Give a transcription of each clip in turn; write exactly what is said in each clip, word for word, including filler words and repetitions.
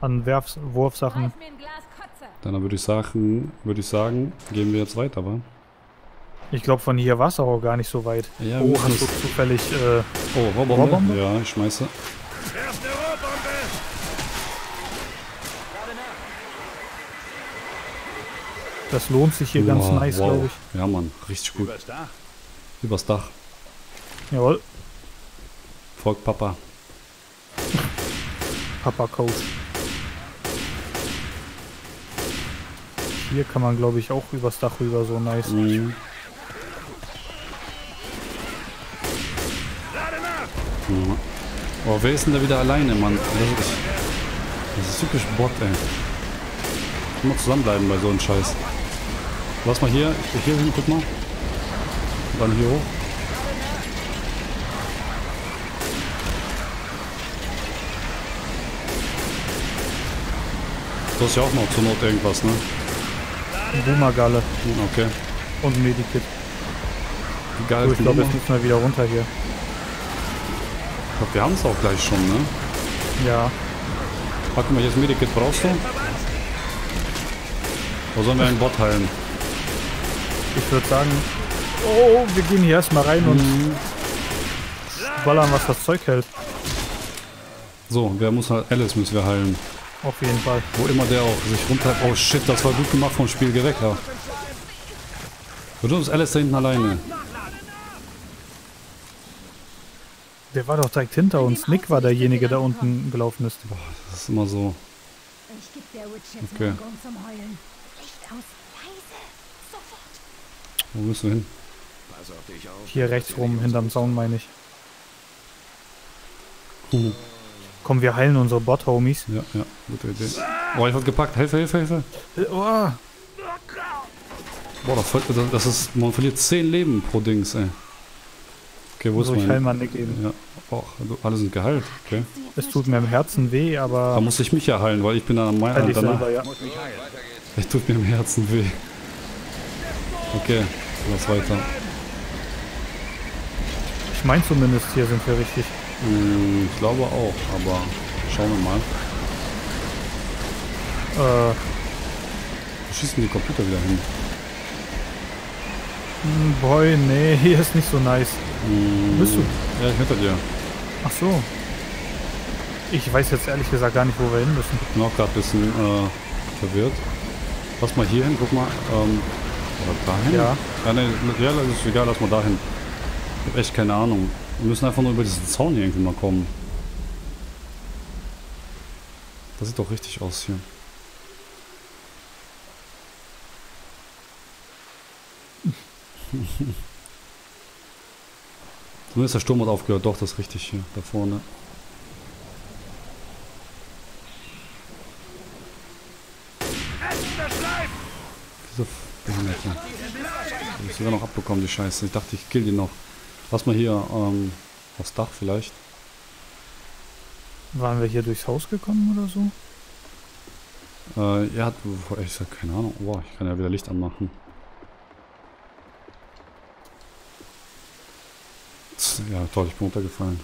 an Werf Wurfsachen. Dann würde ich sagen, würde ich sagen, gehen wir jetzt weiter, wa? Ich glaube, von hier war es auch gar nicht so weit. Ja, oh, hast du zufällig äh, oh, Rohrbombe? Rohrbombe? Ja, ich schmeiße. Das lohnt sich hier, ja, ganz nice, wow, glaube ich. Ja, Mann, richtig gut. Übers Dach. Übers Dach. Jawohl. Folgt Papa. Papa Coach. Hier kann man, glaube ich, auch übers Dach rüber, so nice. Mhm. Mhm. Oh, wer ist denn da wieder alleine, Mann? Das ist wirklich Bock, ey. Ich muss zusammenbleiben bei so einem Scheiß. Lass mal hier, hier hin, guck mal. Dann hier hoch. Du hast ja auch noch zur Not irgendwas, ne? Boomergalle. Okay. Und ein Medikit. Egal, so, ich glaube, jetzt müssen wir wieder runter hier. Ich glaube, wir haben es auch gleich schon, ne? Ja. Packen wir jetzt Medikit, brauchst du? Wo sollen wir einen Bot heilen? Ich würde sagen, oh, wir gehen hier erstmal rein und mhm. ballern, was das Zeug hält. So, wer muss halt, Alice müssen wir heilen. Auf jeden Fall. Wo immer der auch sich runter... Oh shit, das war gut gemacht vom Spiel, geh weg, ja. Du bist Alice da hinten alleine. Der war doch direkt hinter uns. Nick war derjenige, der unten gelaufen ist. Boah, das ist immer so. Okay. Wo müssen wir hin? Hier rechts rum, hinterm Zaun, meine ich. Cool. Komm, wir heilen unsere Bot-Homies. Ja, ja, gute Idee. Oh, ich hab gepackt. Hilfe, Hilfe, Hilfe. Boah, das, das ist... Man verliert zehn Leben pro Dings, ey. Okay, wo ist also, ich heil mal Nick eben. Ja. Oh, alle sind geheilt, okay. Es tut mir im Herzen weh, aber... Da muss ich mich ja heilen, weil ich bin dann am Mai... Ich danach. Selber, ja. Es tut mir im Herzen weh. Okay, lass weiter. Ich meine zumindest, hier sind wir richtig. Ich glaube auch, aber schauen wir mal. Äh. Wo schießen die Computer wieder hin? Boy, nee, hier ist nicht so nice. Mm. Bist du? Ja, ich hinter dir. Ach so. Ich weiß jetzt ehrlich gesagt gar nicht, wo wir hin müssen. Ich bin auch gerade ein bisschen äh, verwirrt. Lass mal hier hin, guck mal. Ähm, oder dahin? Ja. Ja, nee, ja, das ist egal, lass mal dahin. Ich habe echt keine Ahnung. Wir müssen einfach nur über diesen Zaun hier irgendwie mal kommen. Das sieht doch richtig aus hier. Zumindest der Sturm hat aufgehört. Doch, das ist richtig hier, da vorne. Diese Behinderte. Die hab ich sogar noch abbekommen, die Scheiße. Ich dachte, ich kill die noch. Lass mal hier ähm, aufs Dach vielleicht. Waren wir hier durchs Haus gekommen oder so? Äh, ja, ich sag keine Ahnung. Boah, ich kann ja wieder Licht anmachen. Ja, toll, ich bin runtergefallen.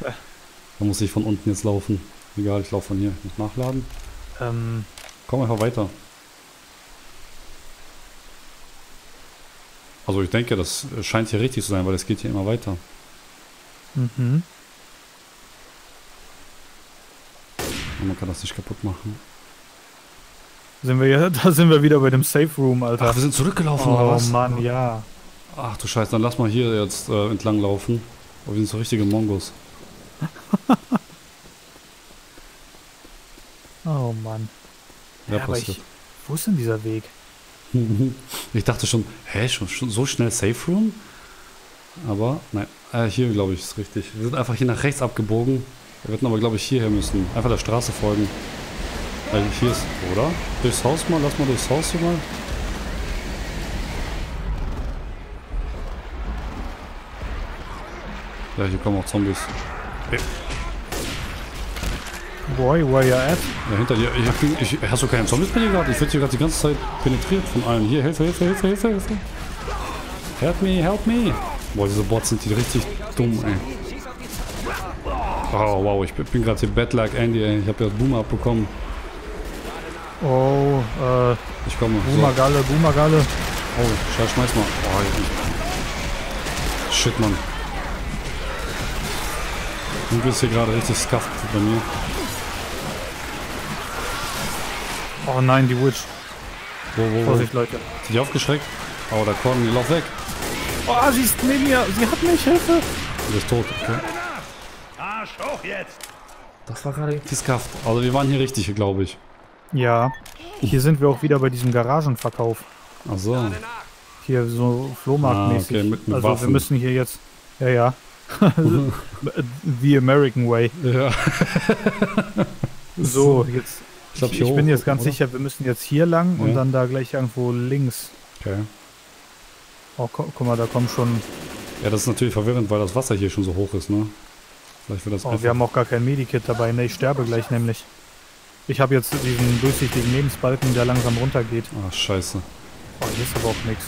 Da muss ich von unten jetzt laufen. Egal, ich laufe von hier. Ich muss nachladen. Ähm. Komm einfach weiter. Also ich denke, das scheint hier richtig zu sein, weil es geht hier immer weiter. Mhm. Und man kann das nicht kaputt machen. Sind wir ja, da sind wir wieder bei dem Safe Room, Alter. Ach, wir sind zurückgelaufen, oh, oder was? Oh Mann, ja. Ach du Scheiße, dann lass mal hier jetzt äh, entlang laufen. Aber wir sind so richtige Mongos. Oh Mann. Ja, ja, aber ich, wo ist denn dieser Weg? Ich dachte schon, hä, schon, schon so schnell Safe Room? Aber, nein, äh, hier glaube ich ist richtig. Wir sind einfach hier nach rechts abgebogen. Wir hätten aber, glaube ich, hierher müssen. Einfach der Straße folgen. Also hier ist, oder? Durchs Haus mal, lass mal durchs Haus hier mal. Ja, hier kommen auch Zombies. Hey. Boy, where you at? Ja, hinter dir. Ich, ich, hast du keinen Zombies bei dir gerade? Ich werde hier gerade die ganze Zeit penetriert von allen. Hier, Hilfe, Hilfe, Hilfe, Hilfe, Hilfe. Help me, help me. Boah, diese Bots sind die richtig dumm, ey. Oh wow, ich bin gerade im Bett like Andy, ey. Ich habe ja Boomer abbekommen. Oh, äh. Ich komme. Boomer Galle, Boomer Galle. Oh, scheiß, schmeiß mal. Oh, shit, Mann. Du bist hier gerade richtig scuffed bei mir. Oh nein, die Witch. Wo, wo, wo? Vorsicht, Leute. Sind die aufgeschreckt? Oh, da kommen die, lauf weg. Oh, sie ist neben mir. Sie hat mich, Hilfe. Sie ist tot, okay. Arsch hoch jetzt. Das war gerade richtig scuffed. Also wir waren hier richtig, glaube ich. Ja. Hier sind wir auch wieder bei diesem Garagenverkauf. Ach so. Hier so Flohmarktmäßig. Ah, okay, mit, mit also Waffen. Wir müssen hier jetzt... Ja, ja. The American Way. Ja. So, jetzt... Ich, glaub, ich, ich hoch, bin jetzt ganz oder? sicher, wir müssen jetzt hier lang ja. und dann da gleich irgendwo links. Okay. Oh, guck mal, da kommen schon... Ja, das ist natürlich verwirrend, weil das Wasser hier schon so hoch ist, ne? Vielleicht wird das... Oh, wir haben auch gar kein Medikit dabei, ne? Ich sterbe gleich nämlich. Ich habe jetzt diesen durchsichtigen Lebensbalken, der langsam runtergeht. Ah, scheiße. Oh, hier ist aber auch nichts.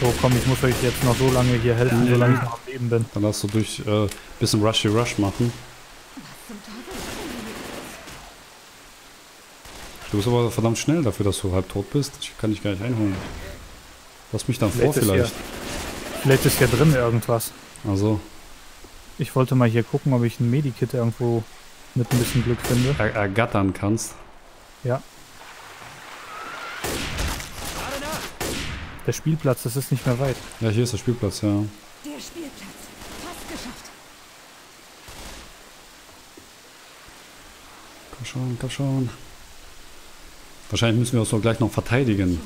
So, komm, ich muss euch jetzt noch so lange hier helfen, ja. solange ich noch am Leben bin. Dann lass du durch ein äh, bisschen Rushy Rush machen. Du bist aber verdammt schnell dafür, dass du halb tot bist. Ich kann dich gar nicht einholen. Lass mich dann vor vielleicht. Vielleicht ist hier drin irgendwas. Also. Ich wollte mal hier gucken, ob ich ein Medikit irgendwo... mit ein bisschen Glück finde. Er ergattern kannst. Ja. Der Spielplatz, das ist nicht mehr weit. Ja, hier ist der Spielplatz, ja. Der Spielplatz. Fast geschafft. Komm schon, komm schon. Wahrscheinlich müssen wir uns doch gleich noch verteidigen.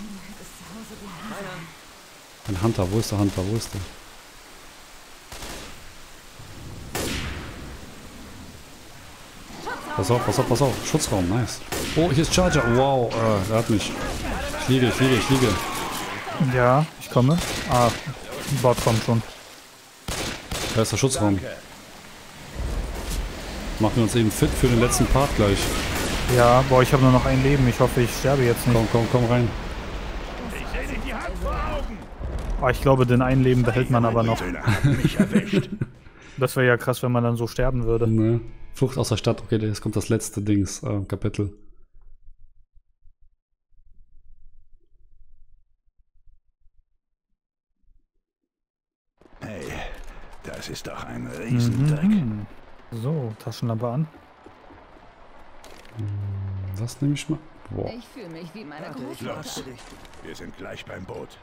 Ein Hunter, wo ist der Hunter, wo ist der? Pass auf, pass auf, pass auf. Schutzraum, nice. Oh, hier ist Charger. Wow, er hat mich. Ich liege, ich liege, ich liege. Ja, ich komme. Ah, ein Bot kommt schon. Da ist der Schutzraum. Machen wir uns eben fit für den letzten Part gleich. Ja, boah, ich habe nur noch ein Leben. Ich hoffe, ich sterbe jetzt nicht. Komm, komm, komm rein. Oh, ich glaube, den einen Leben behält man aber noch. Das wäre ja krass, wenn man dann so sterben würde. Nee. Flucht aus der Stadt. Okay, jetzt kommt das letzte Dings, äh, Kapitel. Hey, das ist doch ein Riesendreck. Mhm. So, Taschenlampe an. Das nehme ich mal. Boah. Ich fühle mich wie meine Großmutter. Wir sind gleich beim Boot.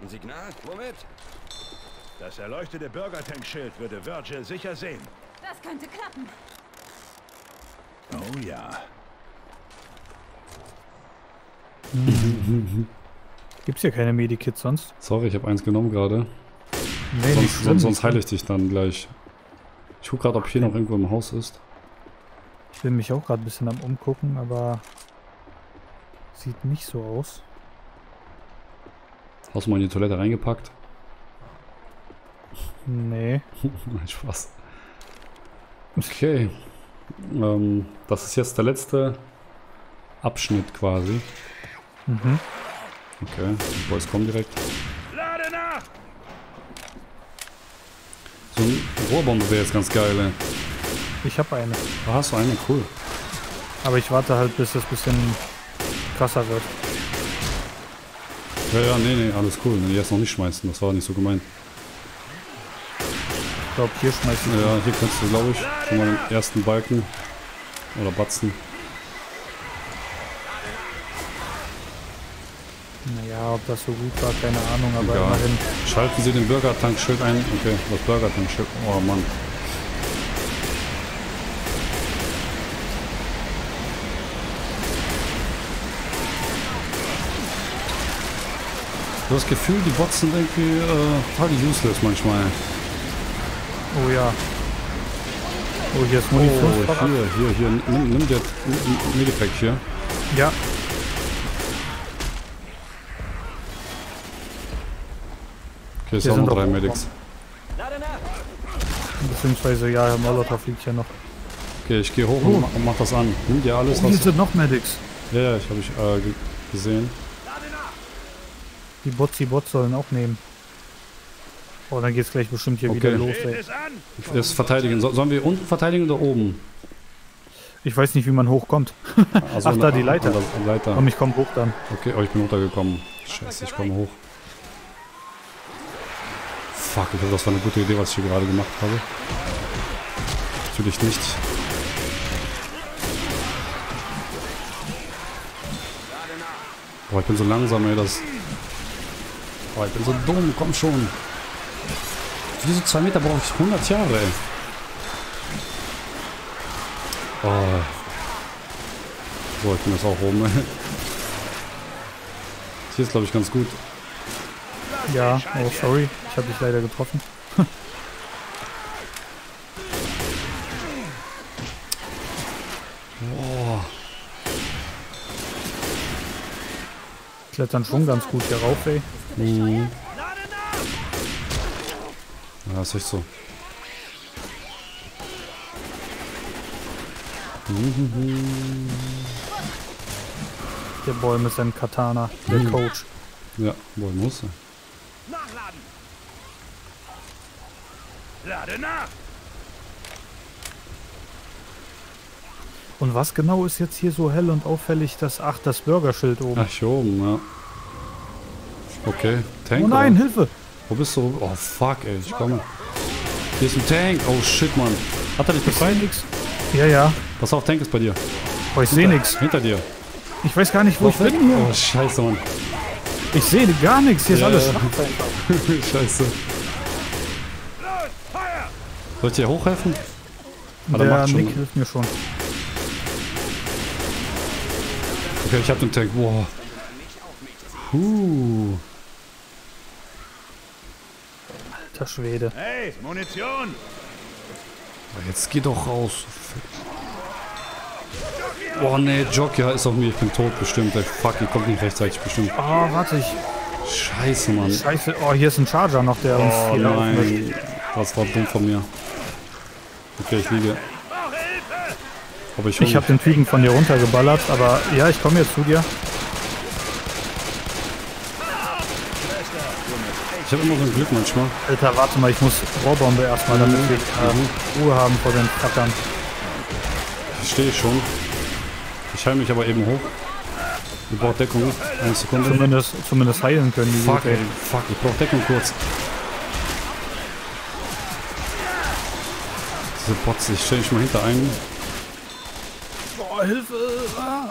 Ein Signal? Womit? Das erleuchtete Burger-Tank-Schild würde Virgil sicher sehen. Das könnte klappen. Oh ja. Gibt's hier keine Medikits sonst? Sorry, ich habe eins genommen gerade. Nee, sonst, sonst, sonst heile ich dich dann gleich. Ich guck gerade, ob hier noch irgendwo im Haus ist. Ich will mich auch gerade ein bisschen am Umgucken, aber sieht nicht so aus. Hast du mal in die Toilette reingepackt? Nee. Nein, Spaß. Okay. Ähm, das ist jetzt der letzte Abschnitt quasi. Mhm. Okay, die Boys kommen direkt. Lade nach! So eine Rohrbombe wäre jetzt ganz geil, ey. Ich habe eine. Ah, hast du eine? Cool. Aber ich warte halt, bis das ein bisschen krasser wird. Ja, ja, nee, nee, alles cool. Nee, jetzt noch nicht schmeißen, das war nicht so gemeint. Ich glaube, hier schmeißen wir. Ja, hier kannst du, glaube ich, schon mal den ersten Balken oder Batzen. Naja, ob das so gut war, keine Ahnung, aber egal. Immerhin. Schalten Sie den Burger-Tank-Schild ein. Okay, das Burger-Tank-Schild. Oh Mann. Du hast das Gefühl, die Bots sind irgendwie äh, total useless manchmal. Oh ja. Oh, hier ist Munition. Oh, hier, hier, hier. Nimm, nimm dir Medipack hier. Ja. Okay, ist auch noch drei Medics. Beziehungsweise, ja, Molotov liegt hier noch. Okay, ich gehe hoch oh. und mach, mach das an. Nimm dir alles, oh, was... Hier sind noch Medics. Ja, ja, ich habe ich äh, gesehen. Die Bots, die Bots sollen auch nehmen. Oh, dann geht's gleich bestimmt hier okay. wieder los, ey. Das verteidigen. So, sollen wir unten verteidigen oder oben? Ich weiß nicht, wie man hochkommt. Also Ach, da die Leiter. Leiter. Komm, ich komm hoch dann. Okay, oh, ich bin runtergekommen. Scheiße, ich komme hoch. Fuck, ich glaube, das war eine gute Idee, was ich hier gerade gemacht habe. Natürlich nicht. Boah, ich bin so langsam, ey, das... Boah, ich bin so dumm, komm schon. Für diese zwei Meter brauche ich hundert Jahre, ey. Oh. So, ich bin jetzt auch oben. Hier ist, glaube ich, ganz gut. Ja, oh sorry, ich habe dich leider getroffen. Oh. Ich klettern schon ganz gut hier rauf, ey. Mhm. Ja, ist echt so. Der Bäume ist ein Katana, der mhm. Coach. Ja, Bäume muss er. Nachladen! Lade nach! Und was genau ist jetzt hier so hell und auffällig, dass... Ach, das Burgerschild oben. Ach, hier oben, ja. Okay, Tank. Oh nein, oder? Hilfe! Wo bist du? Oh fuck, ey, ich komme. Hier ist ein Tank. Oh shit, Mann. Hat er dich befreit? Ja, ja. Pass auf, Tank ist bei dir. Oh, ich sehe nichts. Hinter dir. Ich weiß gar nicht, wo, wo ich bin. bin oh, scheiße, Mann. Ich sehe gar nichts, hier ja, ist alles ja. Scheiße. Soll ich dir hochhelfen? Aber der macht schon, Nick ne? hilft mir schon. Okay, ich hab den Tank. Wow. Huh. Alter Schwede. Hey, Munition! Jetzt geh doch raus. Oh ne, Jokia ist auf mir, ich bin tot bestimmt, ey, fuck, ich komm nicht rechtzeitig bestimmt. Oh, warte ich. Scheiße, Mann. Scheiße, oh, hier ist ein Charger noch, der uns oh, hier nein. Das war dumm von mir. Okay, ich liege. Aber ich ich habe den Fliegen von dir runtergeballert, aber ja, ich komme jetzt zu dir. Ich habe immer so ein Glück manchmal. Alter, warte mal, ich muss Rohrbombe erstmal, damit mhm. wir Ruhe haben vor den Kackern. Verstehe ich schon. Ich heile mich aber eben hoch. Ich brauche Deckung. Eine Sekunde. Zumindest, zumindest heilen können die. Fuck, ey. Fuck, ich brauche Deckung kurz. Diese Bots, ich stelle mich mal hinter einen. Boah, Hilfe! Ah.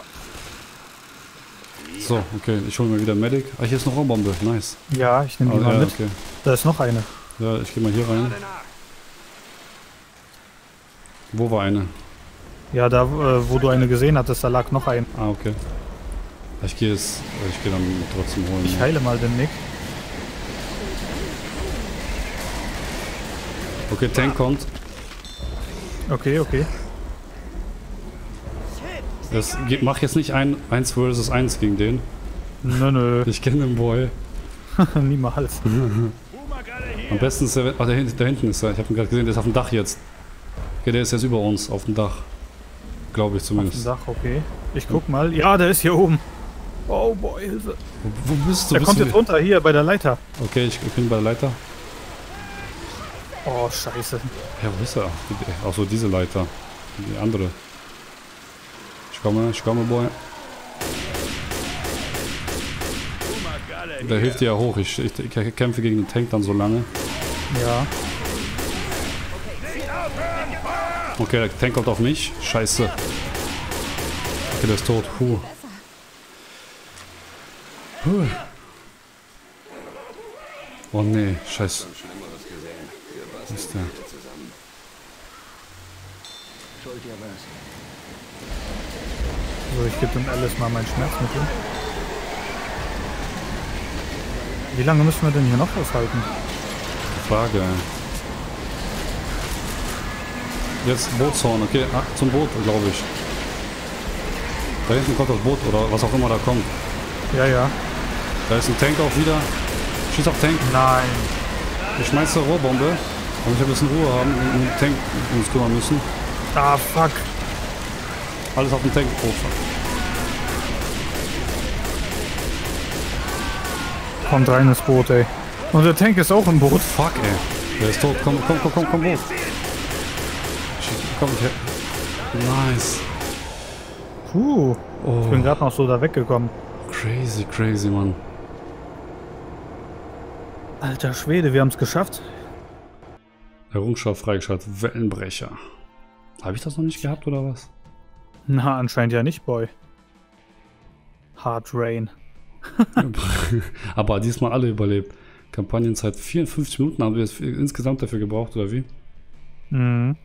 So, okay, ich hole mir wieder Medic. Ah, hier ist noch eine Bombe, nice. Ja, ich nehme die ah, mal ja, mit. Okay. Da ist noch eine. Ja, ich gehe mal hier rein. Wo war eine? Ja, da wo du eine gesehen hattest, da lag noch ein. Ah, okay. Ich gehe es. Ich gehe dann trotzdem holen. Ich heile mal den Nick. Okay, Tank kommt. Okay, okay. Das, mach jetzt nicht ein eins versus eins gegen den. Nö, nö. Ich kenne den Boy. Niemals. Am besten ist er. Ach, der, da hinten ist er. Ich habe ihn gerade gesehen, der ist auf dem Dach jetzt. Okay, der ist jetzt über uns, auf dem Dach. Glaube ich zumindest. Auf dem Dach, okay. Ich guck mal. Ja, der ist hier oben. Oh boy, Hilfe. Wo, wo bist du? Der bist kommt du jetzt runter, hier bei der Leiter. Okay, ich bin bei der Leiter. Oh, scheiße. Ja, wo ist er? Achso, diese Leiter. Die andere. Ich komme, ich komme, boy. Der hilft dir ja hoch. Ich, ich, ich kämpfe gegen den Tank dann so lange. Ja. Okay, der Tank kommt auf mich. Scheiße. Okay, der ist tot. Puh. Puh. Oh nee, scheiße. Was ist der? So, ich gebe dem Alice mal mein Schmerzmittel. Wie lange müssen wir denn hier noch aushalten? Frage. Jetzt Bootshorn, okay, ah, zum Boot, glaube ich. Da hinten kommt das Boot oder was auch immer da kommt. Ja, ja. Da ist ein Tank auch wieder. Schieß auf Tank. Nein. Ich schmeiße eine Rohrbombe. Aber ich habe ein bisschen Ruhe haben und einen Tank uns kümmern müssen. Ah, fuck. Alles auf den Tank. Oh, fuck. Kommt rein ins Boot, ey. Und der Tank ist auch im Boot. Fuck, ey. Der ist tot. Komm, komm, komm, komm, komm, hoch. Shit, komm ich her. Nice. Puh. Oh. Ich bin gerade noch so da weggekommen. Crazy, crazy, Mann. Alter Schwede, wir haben es geschafft. Errungenschaft freigeschaltet. Wellenbrecher. Habe ich das noch nicht gehabt, oder was? Na, anscheinend ja nicht, Boy. Hard Rain. Aber diesmal alle überlebt. Kampagnenzeit vierundfünfzig Minuten haben wir jetzt insgesamt dafür gebraucht, oder wie? Mhm.